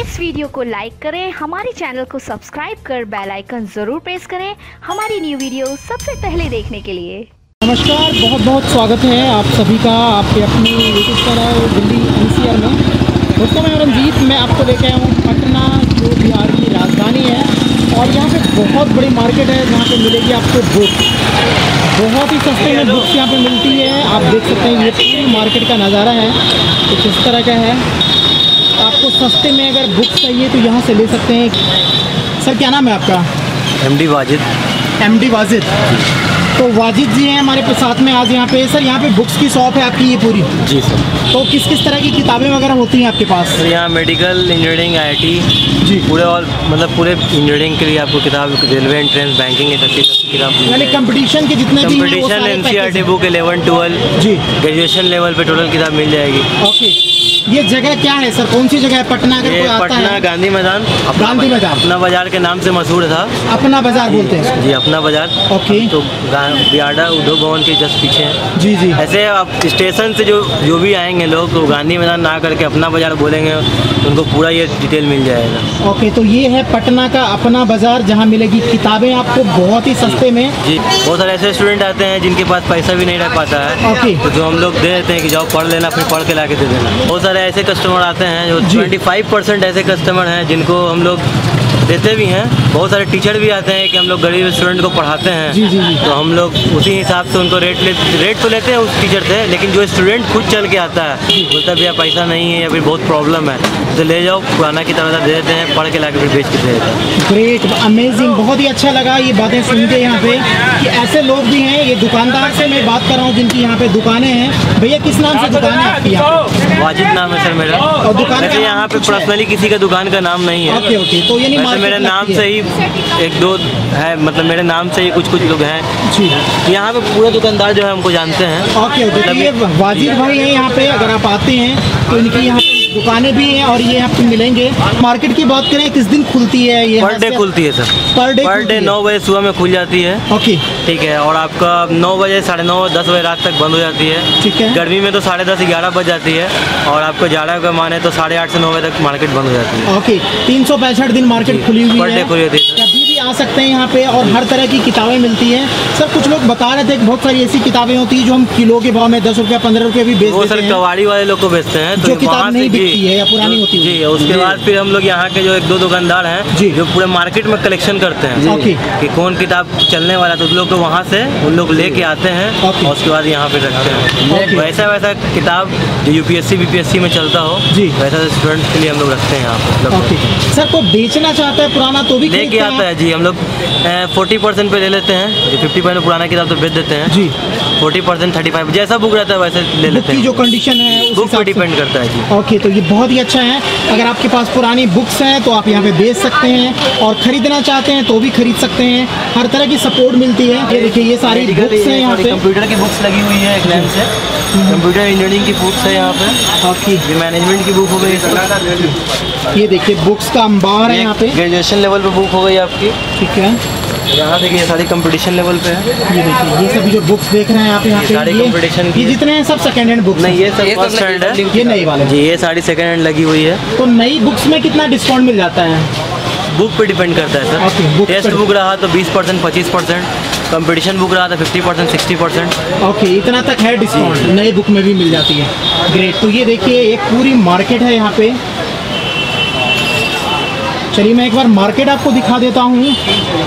इस वीडियो को लाइक करें, हमारे चैनल को सब्सक्राइब कर बेल आइकन जरूर प्रेस करें हमारी न्यू वीडियो सबसे पहले देखने के लिए। नमस्कार, बहुत बहुत स्वागत है आप सभी का आपके अपने यूट्यूब चैनल दिल्ली एनसीआर में। दोस्तों, मैं रंजीत, मैं आपको लेके आया हूँ पटना, जो बिहार की राजधानी है, और यहाँ पे बहुत बड़ी मार्केट है जहाँ पे मिलेगी आपको बुक। बहुत ही सस्ते में बुक्स यहाँ पे मिलती है। आप देख सकते हैं ये पूरी मार्केट का नज़ारा है कुछ इस तरह का है। आपको सस्ते में अगर बुक चाहिए तो यहाँ से ले सकते हैं। सर, क्या नाम है आपका? एमडी वाजिद। एमडी वाजिद, तो वाजिद जी हैं हमारे साथ में आज यहाँ पे। सर, यहाँ पे बुक्स की शॉप है आपकी ये पूरी? जी सर। तो किस किस तरह की किताबें वगैरह होती हैं आपके पास? तो यहाँ मेडिकल, इंजीनियरिंग, आईटी जी, पूरे और मतलब पूरे इंजीनियरिंग के लिए आपको किताब, रेलवे एंट्रेंस, बैंकिंग, सबकी किताब, यानी कंपटीशन के जितने कंपटीशन, एनसीईआरटी बुक 11, 12 जी, ग्रेजुएशन लेवल पे टोटल किताब मिल जाएगी। ओके, ये जगह क्या है सर, कौन सी जगह है पटना? अगर कोई आता है गांधी मैदान, गांधी मैदान अपना बाजार के नाम से मशहूर था। अपना बाजार बोलते हैं जी, अपना बाजार। ओके, तो बिहाड़ा उद्धो भवन के जस्ट पीछे है जी। जी, ऐसे आप स्टेशन से जो भी आएंगे लोग तो गांधी मैदान ना करके अपना बाजार बोलेंगे, उनको पूरा ये डिटेल मिल जाएगा। ओके, तो ये है पटना का अपना बाजार, जहाँ मिलेगी किताबें आपको बहुत ही सस्ते में जी। बहुत सारे ऐसे स्टूडेंट आते हैं जिनके पास पैसा भी नहीं रह पाता है, तो जो हम लोग दे देते हैं कि जाओ पढ़ लेना, फिर पढ़ के ला के दे देना। बहुत सारे ऐसे कस्टमर आते हैं जो 25% ऐसे कस्टमर हैं जिनको हम लोग देते भी हैं। बहुत सारे टीचर भी आते हैं कि हम लोग गरीब स्टूडेंट को पढ़ाते हैं जी, जी, जी। तो हम लोग उसी हिसाब से उनको रेट तो लेते हैं उस टीचर से, लेकिन जो स्टूडेंट खुद चल के आता है बोलता भैया पैसा नहीं है या फिर बहुत प्रॉब्लम है, तो ले जाओ पुराना की तरह दे देते हैं, पढ़ के ला के फिर बेच के दे देते हैं। ग्रेट, अमेजिंग, बहुत ही अच्छा लगा ये बातें सुन के यहाँ पे कि ऐसे लोग भी हैं। ये दुकानदार से मैं बात कर रहा हूँ जिनकी यहाँ पे दुकानें हैं। भैया, किस नाम से दुकान है आपकी? वाजिद नाम है सर मेरा, और दुकान यहाँ पे पर्सनली किसी का दुकान का नाम नहीं है। ओके ओके, तो यानी मेरे नाम से ही एक दो है, मतलब मेरे नाम से ही कुछ लोग हैं जी। यहाँ पे पूरे दुकानदार जो है हमको जानते हैं। ओके ओके, तो ये वाजिद भाई हैं यहाँ पे, अगर आप आते हैं तो इनकी यहाँ दुकानें भी हैं और ये आपको मिलेंगे। मार्केट की बात करें, किस दिन खुलती है ये? पर डे खुलती है सर, पर डे 9 बजे सुबह में खुल जाती है। ओके, ठीक है, और आपका 9 बजे, 9:30, 10 बजे रात तक बंद हो जाती है। ठीक है, गर्मी में तो 10:30, 11 बज जाती है, और आपको जाड़ा का माने तो 8:30 से 9 बजे तक मार्केट बंद हो जाती है। ओके, 365 दिन मार्केट खुली हुई है, खुली होती है, कभी भी आ सकते हैं यहाँ पे, और हर तरह की किताबें मिलती हैं। सर, कुछ लोग बता रहे थे कि बहुत सारी ऐसी किताबें होती है जो हम किलो के भाव में 10 रुपया 15 रुपये भी बेचते हैं। सर, कबाड़ी वाले लोग को बेचते हैं जो किताब नहीं बिकती है या पुरानी होती है जी। उसके बाद फिर हम लोग यहाँ के जो 1-2 दुकानदार हैं जी, जो पूरे मार्केट में कलेक्शन करते हैं कि कौन किताब चलने वाला, तो उन लोग को वहाँ से उन लोग लेके आते हैं और उसके बाद यहाँ पे रखते हैं। वैसा किताब जो यूपीएससी, बीपीएससी में चलता हो जी, वैसा स्टूडेंट के लिए हम लोग रखते हैं यहाँ पे। सर, कोई बेचना चाहता है पुराना तो भी लेके आता है जी। हम लोग 40% पे ले लेते हैं, 50% पुराना किताब तो बेच देते हैं जी, 40%, 35 जैसा बुक रहता है वैसे ले लेते हैं, जो कंडीशन है बुक पे डिपेंड करता है जी। ओके, तो ये बहुत ही अच्छा है। अगर आपके पास पुरानी बुक्स हैं तो आप यहाँ पे बेच सकते हैं, और खरीदना चाहते हैं तो भी खरीद सकते हैं, हर तरह की सपोर्ट मिलती है। ये देखिए, ये सारी बुक्स हैं यहाँ पे, कंप्यूटर की बुक्स लगी हुई है, कंप्यूटर इंजीनियरिंग की बुक्स है यहाँ पे, और मैनेजमेंट की बुक हो गई। ये देखिए, बुक्स का अंबार है यहाँ पे, ग्रेजुएशन लेवल पे बुक हो गई आपकी। ठीक है, यहाँ देखिए सारी कंपटीशन लेवल पे है। ये देखिए, ये सभी जो बुक्स देख रहे हैं आप यहाँ पे, सारी कंपटीशन की, ये जितने हैं सब सेकंड हैंड बुक्स नहीं, ये सब फर्स्ट हैंड है, ये नई वाले जी, ये सारी सेकंड हैंड लगी हुई है। तो नई बुक्स में कितना डिस्काउंट मिल जाता है? बुक पे डिपेंड करता है सर, टेस्ट बुक रहा तो 20%, 25%, कंपटीशन बुक रहा था 50%, 60%। ओके, इतना तक है डिस्काउंट नई बुक में भी मिल जाती है। ग्रेट, तो ये देखिए एक पूरी मार्केट है यहाँ पे। चलिए, मैं एक बार मार्केट आपको दिखा देता हूँ।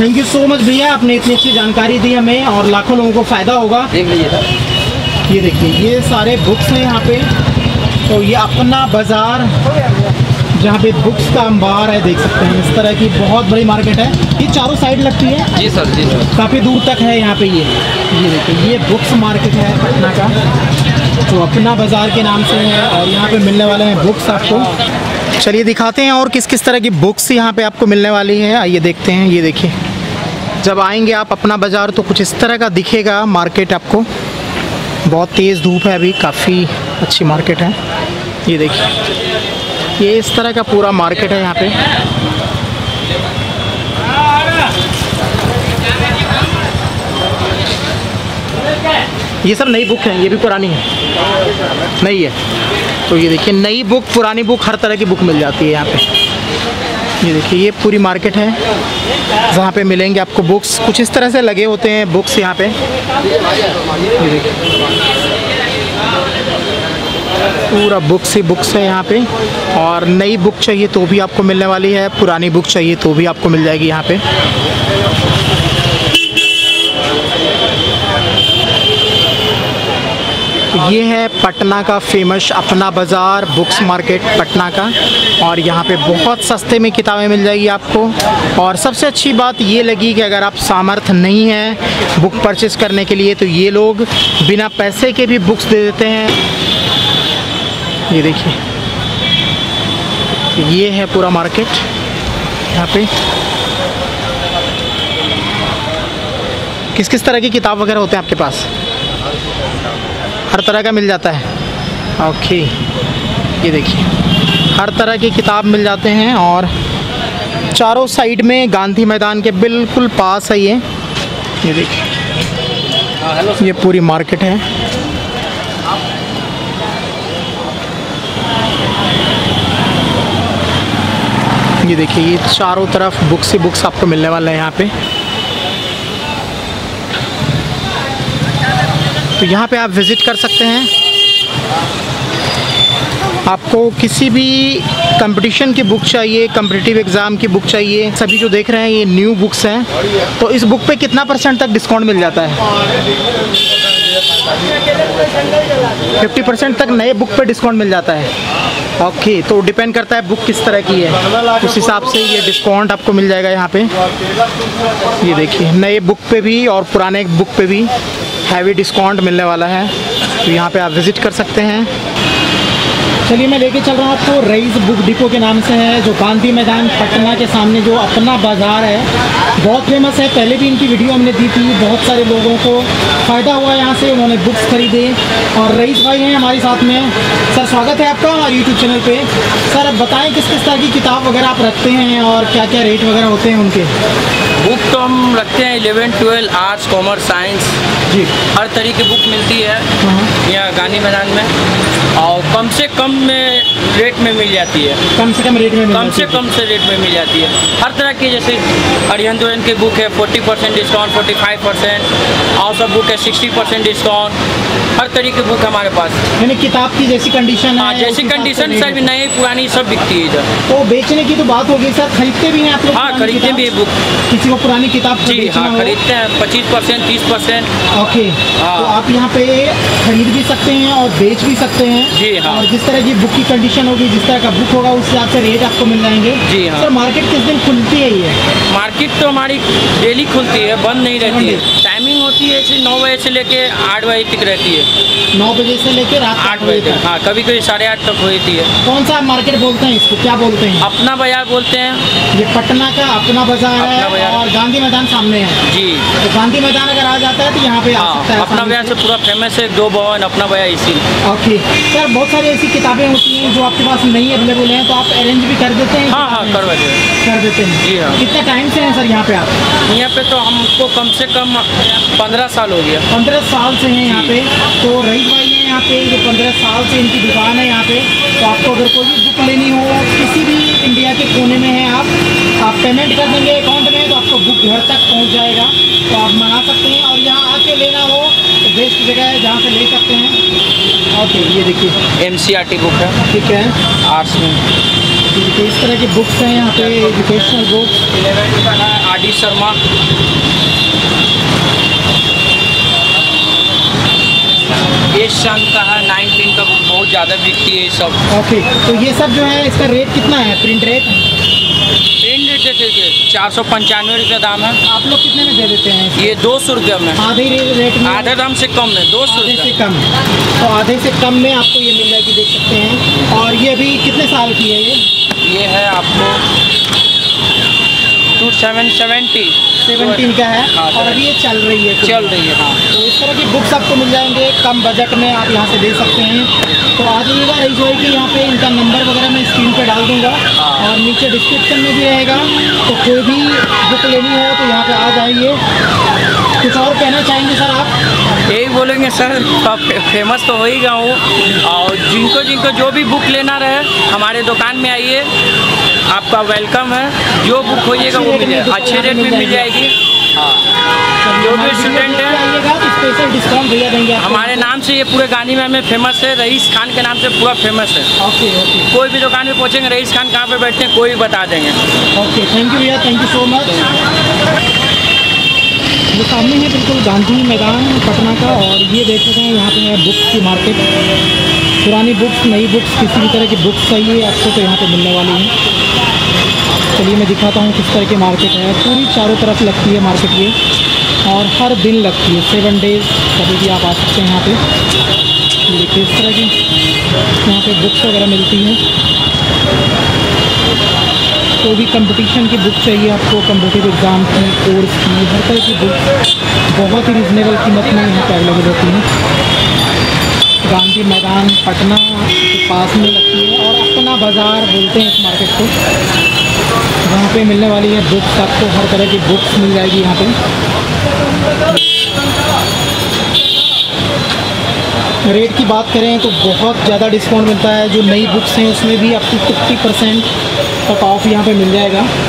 थैंक यू सो मच भैया, आपने इतनी अच्छी जानकारी दी हमें, और लाखों लोगों को फ़ायदा होगा। ये देखिए, ये सारे बुक्स हैं यहाँ पे। तो ये अपना बाज़ार, जहाँ पे बुक्स का अंबार है, देख सकते हैं इस तरह की बहुत बड़ी मार्केट है। ये चारों साइड लगती है जी सर, जी सर, काफ़ी दूर तक है यहाँ पे। ये देखिए, ये बुक्स मार्केट है पटना का, तो अपना बाज़ार के नाम से है, और यहाँ पर मिलने वाले हैं बुक्स आपको। चलिए दिखाते हैं और किस किस तरह की बुक्स यहाँ पे आपको मिलने वाली है, आइए देखते हैं। ये देखिए, जब आएंगे आप अपना बाज़ार तो कुछ इस तरह का दिखेगा मार्केट आपको। बहुत तेज़ धूप है अभी, काफ़ी अच्छी मार्केट है। ये देखिए, ये इस तरह का पूरा मार्केट है यहाँ पे। ये सब नई बुक है, ये भी पुरानी है नहीं है। तो ये देखिए, नई बुक, पुरानी बुक, हर तरह की बुक मिल जाती है यहाँ पे। ये देखिए, ये पूरी मार्केट है जहाँ पे मिलेंगे आपको बुक्स। कुछ इस तरह से लगे होते हैं बुक्स यहाँ पे। ये देखिए पूरा बुक्स ही बुक्स है यहाँ पे, और नई बुक चाहिए तो भी आपको मिलने वाली है, पुरानी बुक चाहिए तो भी आपको मिल जाएगी यहाँ पे। ये है पटना का फेमस अपना बाज़ार बुक्स मार्केट पटना का, और यहाँ पे बहुत सस्ते में किताबें मिल जाएगी आपको। और सबसे अच्छी बात ये लगी कि अगर आप सामर्थ्य नहीं है बुक परचेस करने के लिए तो ये लोग बिना पैसे के भी बुक्स दे देते हैं। ये देखिए, ये है पूरा मार्केट यहाँ पे। किस किस तरह की किताब वगैरह होते हैं आपके पास? हर तरह का मिल जाता है, ओके। ये देखिए हर तरह की किताब मिल जाते हैं, और चारों साइड में गांधी मैदान के बिल्कुल पास है ये। ये देखिए ये पूरी मार्केट है। ये देखिए ये चारों तरफ बुक्स ही बुक्स आपको मिलने वाले हैं यहाँ पे। तो यहाँ पे आप विज़िट कर सकते हैं। आपको किसी भी कंपटीशन की बुक चाहिए, कम्पिटिटिव एग्ज़ाम की बुक चाहिए, सभी जो देख रहे हैं ये न्यू बुक्स हैं। तो इस बुक पे कितना % तक डिस्काउंट मिल जाता है? 50% तक नए बुक पे डिस्काउंट मिल जाता है, ओके। तो डिपेंड करता है बुक किस तरह की है, उस हिसाब से ये डिस्काउंट आपको मिल जाएगा यहाँ पे। ये देखिए नए बुक पे भी और पुराने बुक पे भी हैवी डिस्काउंट मिलने वाला है, तो यहाँ पे आप विज़िट कर सकते हैं। चलिए मैं लेके चल रहा हूँ आपको रईस बुक डिको के नाम से है, जो गांधी मैदान पटना के सामने जो अपना बाज़ार है बहुत फेमस है। पहले भी इनकी वीडियो हमने दी थी, बहुत सारे लोगों को फ़ायदा हुआ यहाँ से, उन्होंने बुक्स खरीदे। और रईस भाई हैं हमारे साथ में। सर स्वागत है आपका हमारे यूट्यूब चैनल पर। सर आप बताएँ किस किस तरह की किताब वगैरह आप रखते हैं और क्या क्या रेट वगैरह होते हैं उनके? बुक तो हम रखते हैं 11, 12, आर्ट्स, कॉमर्स, साइंस जी, हर तरह की बुक मिलती है यहाँ गांधी मैदान में, और कम से कम में रेट में मिल जाती है। कम से कम रेट में मिल जाती है हर तरह की। जैसे अरिहंत की बुक है 40% डिस्काउंट, 45%, और सब बुक है 60% डिस्काउंट। हर तरह की बुक हमारे पास, यानी किताब की जैसी कंडीशन है, जैसी कंडीशन सर, नई पुरानी सब बिकती है इधर। तो बेचने की तो बात होगी सर, खरीदते भी हैं आप लोग? हाँ खरीदते भी बुक, किसी को पुरानी किताब जी हाँ खरीदते हैं 25%, 30%, ओके। तो आप यहाँ पे खरीद भी सकते हैं और बेच भी सकते हैं जी हाँ। और जिस तरह की बुक की कंडीशन होगी, जिस तरह का बुक होगा, उस हिसाब से रेट आपको मिल जाएंगे जी हाँ। सर मार्केट किस दिन खुलती है ये? मार्केट तो हमारी डेली खुलती है, बंद नहीं रहती है। टाइमिंग होती है ऐसे 9 बजे से लेके 8 बजे तक रहती है। 9 बजे से लेकर रात 8 बजे तक, हाँ कभी कभी 8:30 तक होती है। कौन सा मार्केट बोलते हैं इसको, क्या बोलते हैं? अपना बाजार बोलते हैं। ये पटना का अपना बाजार है, और गांधी मैदान सामने है जी। तो गांधी मैदान अगर आ जाता है तो यहाँ पे आ सकता है। अपना बाजार से पूरा फेमस है, 2 भवन, अपना बाजार इसी, ओके। सर बहुत सारी ऐसी किताबें होती हैं जो आपके पास नहीं अवेलेबल है, तो आप अरेंज भी कर देते हैं? हाँ हाँ कर देते हैं जी हाँ। कितने टाइम से हैं सर यहाँ पे आप? यहाँ पे तो हमको कम से कम 15 साल हो गया। 15 साल से हैं यहाँ पे। तो रईस भाई है यहाँ पे, जो 15 साल से इनकी दुकान है यहाँ पे। तो आपको अगर कोई भी बुक लेनी हो, किसी भी इंडिया के कोने में है आप पेमेंट कर देंगे अकाउंट में, तो आपको बुक घर तक पहुँच जाएगा, तो आप मंगा सकते हैं। और यहाँ आके लेना हो तो बेस्ट जगह है जहाँ से ले सकते हैं, ओके। ये देखिए एनसीईआरटी बुक है, ठीक है, आर्ट्स में। देखिए इस तरह की बुक्स हैं यहाँ पे, एजुकेशनल बुक्स है। आडी शर्मा का है, 9 का बुक बहुत ज़्यादा बिकती है सब, ओके। तो ये सब जो है इसका रेट कितना है, प्रिंट रेट? प्रिंट रेट 495 दाम है। आप लोग कितने में दे देते हैं ये? 200 में, आधे रेट में, आधा दाम से कम में, 200 से कम। तो आधे से कम में आपको ये मिल जाएगी, देख सकते हैं। और ये अभी कितने साल की है ये है आपको 270 का है, और अभी ये चल रही है हाँ। तो इस तरह की बुक्स आपको मिल जाएंगे कम बजट में, आप यहाँ से ले सकते हैं। तो आ जाइएगा रईस भाई के यहाँ पे, इनका नंबर वगैरह मैं स्क्रीन पे डाल दूँगा और नीचे डिस्क्रिप्शन में भी रहेगा। तो कोई भी बुक लेनी हो तो यहाँ पे आ जाइए। कुछ और कहना चाहेंगे सर आप? यही बोलेंगे सर, आप फेमस तो हो ही गया हूँ, और जिनको जो भी बुक लेना रहे हमारे दुकान में आइए, आपका वेलकम है, जो बुक खोजिएगा वो मिल जाएगा, अच्छे रेट में मिल जाएगी। हाँ, जो भी स्टूडेंट है स्पेशल डिस्काउंट भैया देंगे। हमारे नाम से ये पूरे गांधी में फेमस है, रईस खान के नाम से पूरा फेमस है। ओके, कोई भी दुकान में पहुँचेंगे रईस खान कहाँ पे बैठते हैं कोई बता देंगे। ओके, थैंक यू भैया, थैंक यू सो मच। ये सामने है बिल्कुल गांधी मैदान पटना का, और ये देख रहे हैं यहाँ पे बुक्स की मार्केट, पुरानी बुक्स, नई बुक्स, किसी भी तरह की बुक्स चाहिए आपको तो यहाँ पे मिलने वाली है। चलिए मैं दिखाता हूँ किस तरह की मार्केट है। पूरी चारों तरफ लगती है मार्केट ये, और हर दिन लगती है, 7 डेज, कभी भी आप आ सकते हैं यहाँ पर। देखिए इस तरह की यहाँ पर बुक्स वगैरह मिलती हैं, कोई भी कंपटीशन की बुक चाहिए आपको, कम्पिटिटिव एग्ज़ाम की, कोर्स की, हर तरह की बुक बहुत ही रिजनेबल कीमत में यहाँ पर अवेलेबल होती है। गांधी मैदान पटना के पास में लगती है, और अपना बाज़ार बोलते हैं इस मार्केट को। वहाँ पे मिलने वाली है बुक्स, आपको हर तरह की बुक्स मिल जाएगी यहाँ पे। रेट की बात करें तो बहुत ज़्यादा डिस्काउंट मिलता है, जो नई बुक्स हैं उसमें भी आपको 50% ऑफ यहाँ पे मिल जाएगा।